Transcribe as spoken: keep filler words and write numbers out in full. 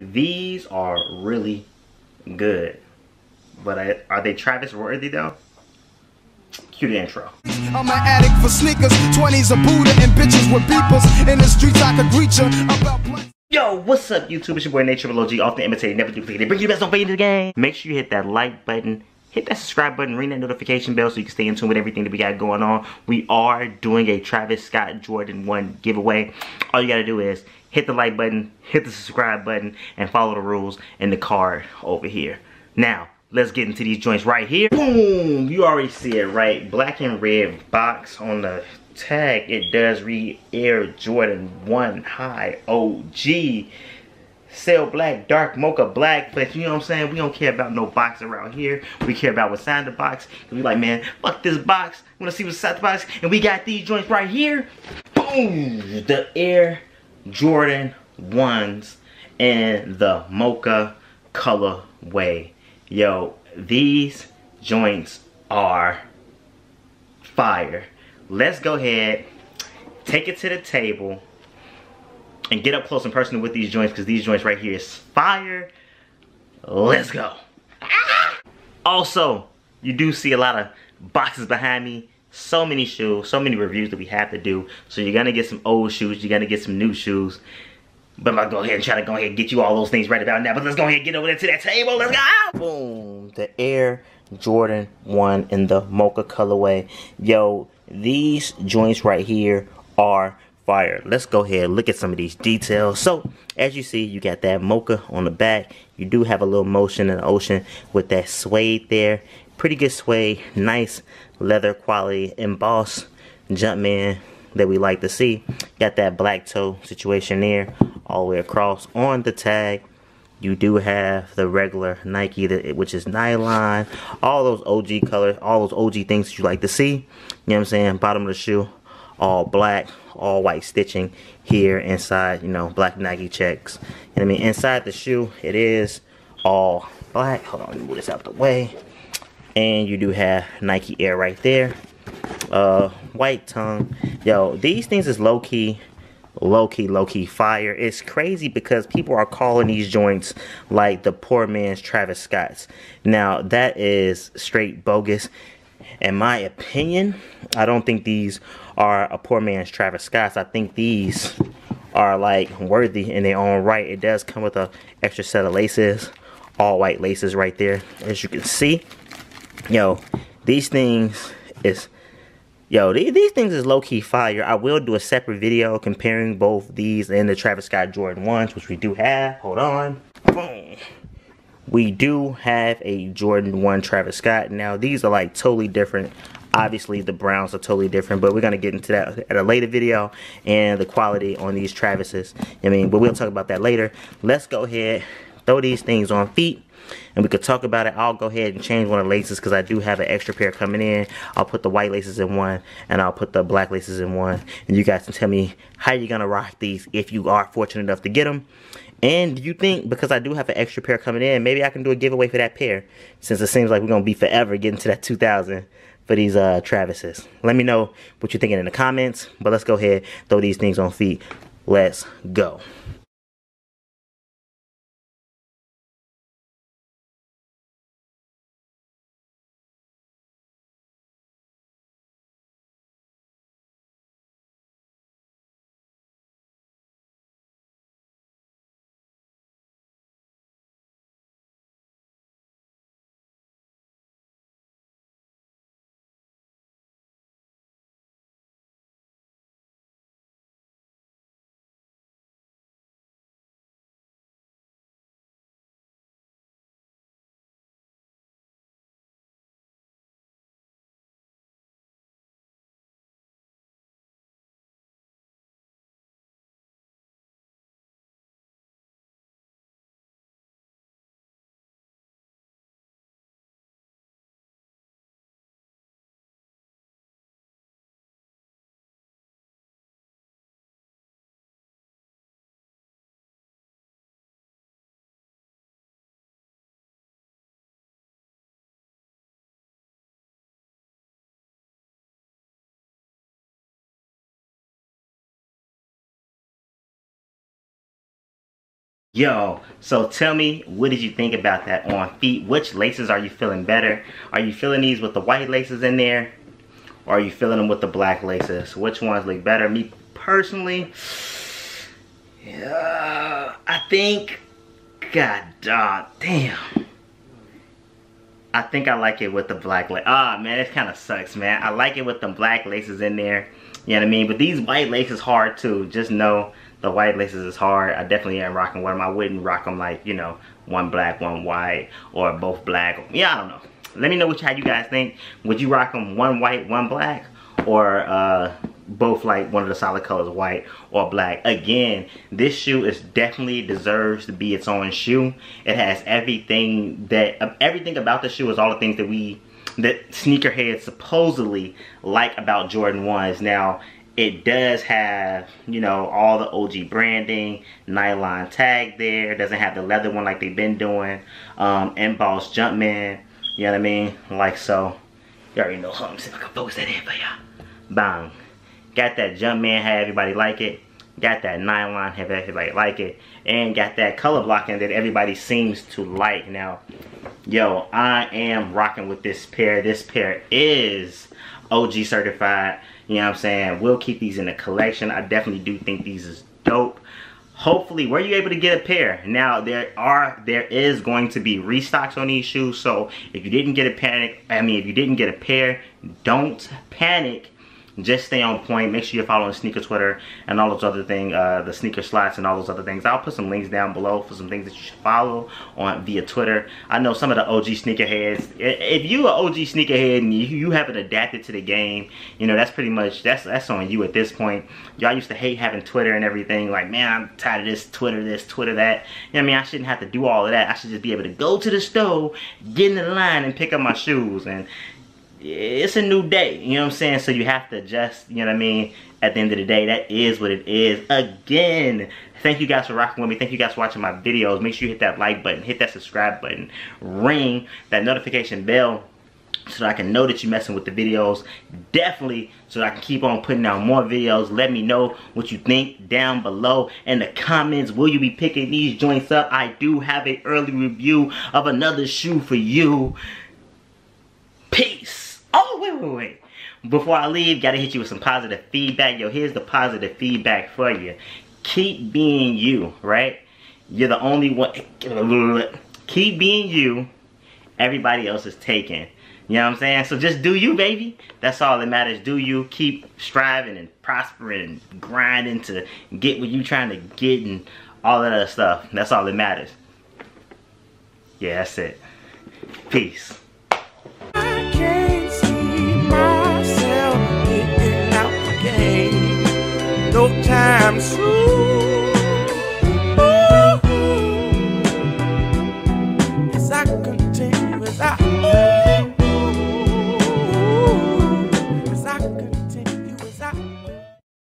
These are really good. But I, are they Travis worthy though? Cue the intro. I'm an addict for sneakers, twenties a Buddha and bitches with peoples in the streets. I could reach her about my... Yo, what's up YouTube? It's your boy Nate Triple O G, often imitated, never duplicated. Bring you the best on video game. Make sure you hit that like button, hit that subscribe button, ring that notification bell so you can stay in tune with everything that we got going on. We are doing a Travis Scott Jordan one giveaway. All you gotta do is hit the like button, hit the subscribe button, and follow the rules in the card over here. Now, let's get into these joints right here. Boom! You already see it, right? Black and red box on the tag. It does read Air Jordan one High O G. Sell black, dark, mocha black, but you know what I'm saying? We don't care about no box around here. We care about what's inside the box. And we like, man, fuck this box. We want to see what's inside the box. And we got these joints right here. Boom! The Air Jordan ones and the mocha colorway. Yo, these joints are fire. Let's go ahead, take it to the table, and get up close and personal with these joints, because these joints right here is fire. Let's go. Also, you do see a lot of boxes behind me. So many shoes, so many reviews that we have to do. So you're gonna get some old shoes, you're gonna get some new shoes. But I'm gonna go ahead and try to go ahead and get you all those things right about now. But let's go ahead and get over there to that table. Let's go! Boom! The Air Jordan one in the mocha colorway. Yo, these joints right here are fire. Let's go ahead and look at some of these details. So, as you see, you got that mocha on the back. You do have a little motion in the ocean with that suede there. Pretty good suede, nice leather quality, embossed Jumpman that we like to see. Got that black toe situation there all the way across. On the tag, you do have the regular Nike, that, which is nylon. All those O G colors, all those O G things that you like to see. You know what I'm saying? Bottom of the shoe, all black, all white stitching here inside, you know, black Nike checks. And I mean, inside the shoe, it is all black. Hold on, let me move this out the way. And you do have Nike Air right there. Uh, white tongue. Yo, these things is low-key, low-key, low-key fire. It's crazy because people are calling these joints like the poor man's Travis Scott's. Now, that is straight bogus. In my opinion, I don't think these are a poor man's Travis Scott's. I think these are like worthy in their own right. It does come with an extra set of laces. All white laces right there, as you can see. Yo, these things is, yo, these, these things is low-key fire. I will do a separate video comparing both these and the Travis Scott Jordan ones, which we do have. Hold on. Boom. We do have a Jordan one Travis Scott. Now, these are, like, totally different. Obviously, the browns are totally different, but we're going to get into that at a later video and the quality on these Travises. I mean, but we'll talk about that later. Let's go ahead, throw these things on feet. And we could talk about it. I'll go ahead and change one of the laces because I do have an extra pair coming in. I'll put the white laces in one and I'll put the black laces in one. And you guys can tell me how you're going to rock these if you are fortunate enough to get them. And do you think, because I do have an extra pair coming in, maybe I can do a giveaway for that pair. Since it seems like we're going to be forever getting to that two thousand for these uh, Travises. Let me know what you're thinking in the comments. But let's go ahead, throw these things on feet. Let's go. Yo, so tell me, what did you think about that on feet? Which laces are you feeling better? Are you feeling these with the white laces in there? Or are you feeling them with the black laces? Which ones look better? Me personally, yeah, I think, god uh, damn. I think I like it with the black laces. Ah, man, it kind of sucks, man. I like it with the black laces in there. You know what I mean? But these white laces hard, too. Just know the white laces is hard. I definitely am rocking one of them. I wouldn't rock them like, you know, one black, one white, or both black. Yeah, I don't know. Let me know what, how you guys think. Would you rock them one white, one black? Or uh, both like one of the solid colors, white or black? Again, this shoe is definitely deserves to be its own shoe. It has everything that, everything about the shoe is all the things that we, that sneakerheads supposedly like about Jordan ones. Now, it does have, you know, all the O G branding, nylon tag there. It doesn't have the leather one like they've been doing. Um, embossed Jumpman, you know what I mean? Like so, you already know. Hold on, see if I can focus that in for y'all. Bang. Got that Jumpman, have everybody like it. Got that nylon, have everybody like it. And got that color blocking that everybody seems to like. Now, yo, I am rocking with this pair. This pair is O G certified. You know what I'm saying? We'll keep these in the collection. I definitely do think these is dope. Hopefully, were you able to get a pair? Now, there are, there is going to be restocks on these shoes. So, if you didn't get a panic, I mean, if you didn't get a pair, don't panic. Just stay on point. Make sure you're following Sneaker Twitter and all those other things, uh, the sneaker slots and all those other things. I'll put some links down below for some things that you should follow on via Twitter. I know some of the O G sneakerheads. If you are an O G sneakerhead and you, you haven't adapted to the game, you know, that's pretty much, that's that's on you at this point. Y'all used to hate having Twitter and everything. Like, man, I'm tired of this, Twitter this, Twitter that. You know what I mean? I shouldn't have to do all of that. I should just be able to go to the store, get in the line, and pick up my shoes. And it's a new day, you know what I'm saying? So you have to adjust, you know what I mean? At the end of the day, that is what it is. Again, thank you guys for rocking with me. Thank you guys for watching my videos. Make sure you hit that like button, hit that subscribe button, ring that notification bell so that I can know that you're messing with the videos. Definitely so that I can keep on putting out more videos. Let me know what you think down below in the comments. Will you be picking these joints up? I do have an early review of another shoe for you. Peace. Oh, wait, wait, wait. Before I leave, gotta hit you with some positive feedback. Yo, here's the positive feedback for you. Keep being you, right? You're the only one. Keep being you. Everybody else is taken. You know what I'm saying? So just do you, baby. That's all that matters. Do you. Keep striving and prospering and grinding to get what you're trying to get and all that other stuff. That's all that matters. Yeah, that's it. Peace.